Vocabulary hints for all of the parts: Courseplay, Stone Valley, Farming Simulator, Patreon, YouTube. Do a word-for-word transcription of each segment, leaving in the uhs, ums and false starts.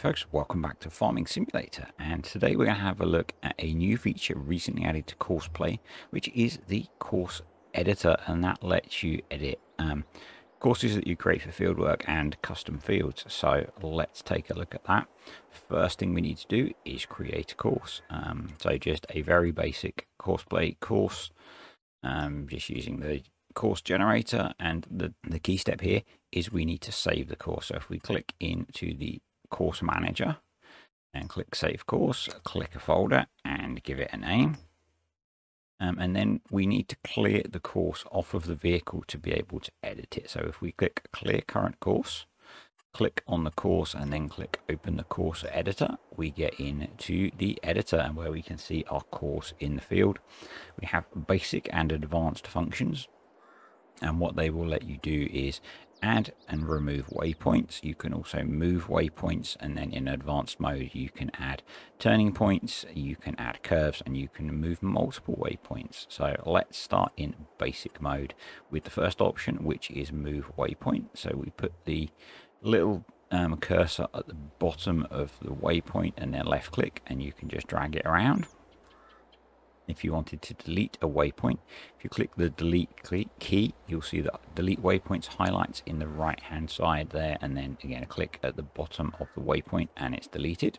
folks, welcome back to Farming Simulator, and today we're going to have a look at a new feature recently added to Courseplay, which is the course editor, and that lets you edit um, courses that you create for fieldwork and custom fields. So let's take a look at that. First thing we need to do is create a course, um, so just a very basic Courseplay course, um, just using the course generator, and the, the key step here is we need to save the course. So if we click into the course manager and click save course, click a folder and give it a name, um, and then we need to clear the course off of the vehicle to be able to edit it. So if we click clear current course, click on the course, and then click open the course editor, we get into the editor and where we can see our course in the field. We have basic and advanced functions, and what they will let you do is add and remove waypoints. You can also move waypoints, and then in advanced mode you can add turning points, you can add curves, and you can move multiple waypoints. So let's start in basic mode with the first option, which is move waypoint. So we put the little um, cursor at the bottom of the waypoint and then left click, and you can just drag it around. If you wanted to delete a waypoint, if you click the delete key, you'll see that delete waypoints highlights in the right hand side there, and then again click at the bottom of the waypoint and it's deleted.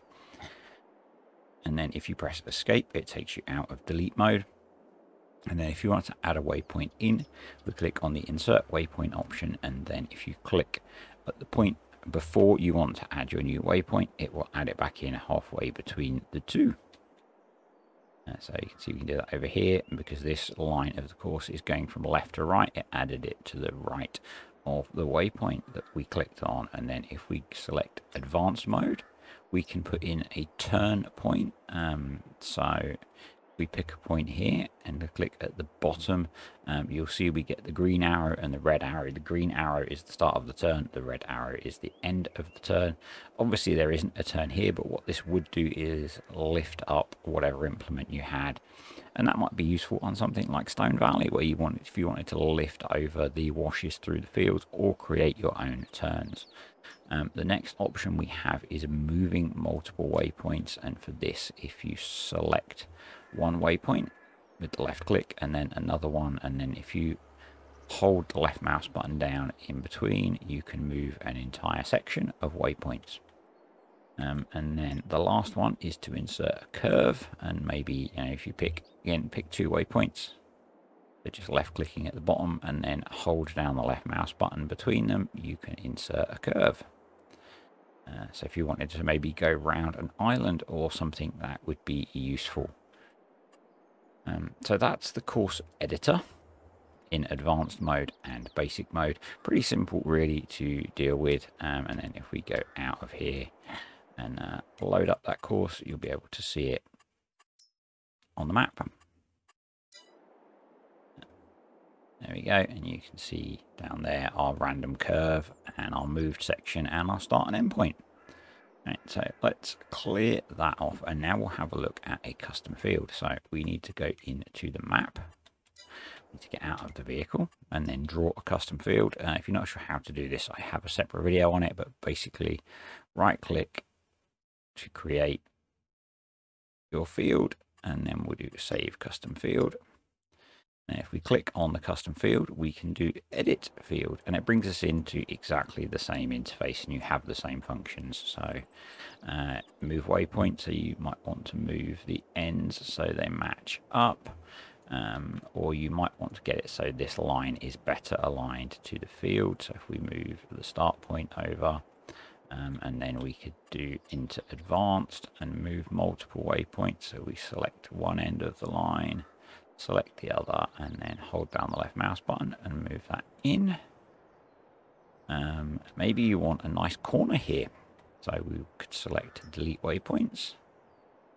And then if you press escape, it takes you out of delete mode. And then if you want to add a waypoint in, we click on the insert waypoint option, and then if you click at the point before you want to add your new waypoint, it will add it back in halfway between the two. Uh, so you can see we can do that over here, and because this line of the course is going from left to right, it added it to the right of the waypoint that we clicked on. And then if we select advanced mode, we can put in a turn point. Um, so we pick a point here and click at the bottom, um, you'll see we get the green arrow and the red arrow. The green arrow is the start of the turn, the red arrow is the end of the turn. Obviously there isn't a turn here, but what this would do is lift up whatever implement you had, and that might be useful on something like Stone Valley, where you want, if you wanted to lift over the washes through the fields or create your own turns. Um, the next option we have is moving multiple waypoints, and for this, if you select one waypoint with the left click and then another one, and then if you hold the left mouse button down in between, you can move an entire section of waypoints. Um, and then the last one is to insert a curve, and maybe, you know, if you pick again pick two waypoints, so just left clicking at the bottom and then hold down the left mouse button between them, you can insert a curve. Uh, so if you wanted to maybe go round an island or something, that would be useful. Um, so that's the course editor in advanced mode and basic mode. Pretty simple really to deal with. Um, and then if we go out of here and uh, load up that course, you'll be able to see it on the map. There we go, and you can see down there our random curve and our moved section and our start and endpoint. Right, so let's clear that off, and now we'll have a look at a custom field. So we need to go into the map, we need to get out of the vehicle, and then draw a custom field. Uh, if you're not sure how to do this, I have a separate video on it, but basically right click to create your field, and then we'll do save custom field. Now if we click on the custom field, we can do edit field, and it brings us into exactly the same interface, and you have the same functions. So uh, move waypoint, so you might want to move the ends so they match up, um, or you might want to get it so this line is better aligned to the field. So if we move the start point over, um, and then we could do into advanced and move multiple waypoints, so we select one end of the line, select the other, and then hold down the left mouse button and move that in. Um, maybe you want a nice corner here, so we could select delete waypoints,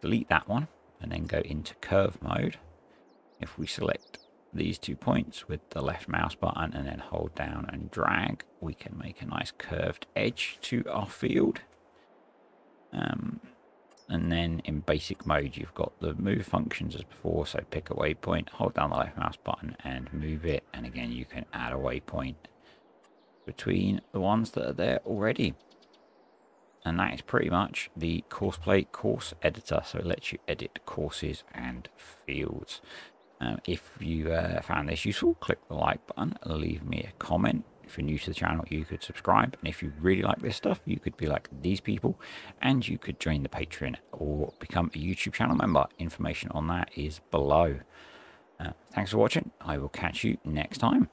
delete that one, and then go into curve mode. If we select these two points with the left mouse button and then hold down and drag, we can make a nice curved edge to our field. Um, And then in basic mode, you've got the move functions as before. So pick a waypoint, hold down the left mouse button and move it. And again, you can add a waypoint between the ones that are there already. and that is pretty much the Courseplay course editor. So it lets you edit courses and fields. Um, if you uh, found this useful, click the like button, leave me a comment. If you're new to the channel, you could subscribe, and if you really like this stuff, you could be like these people and you could join the Patreon or become a YouTube channel member. Information on that is below. Uh, thanks for watching. I will catch you next time.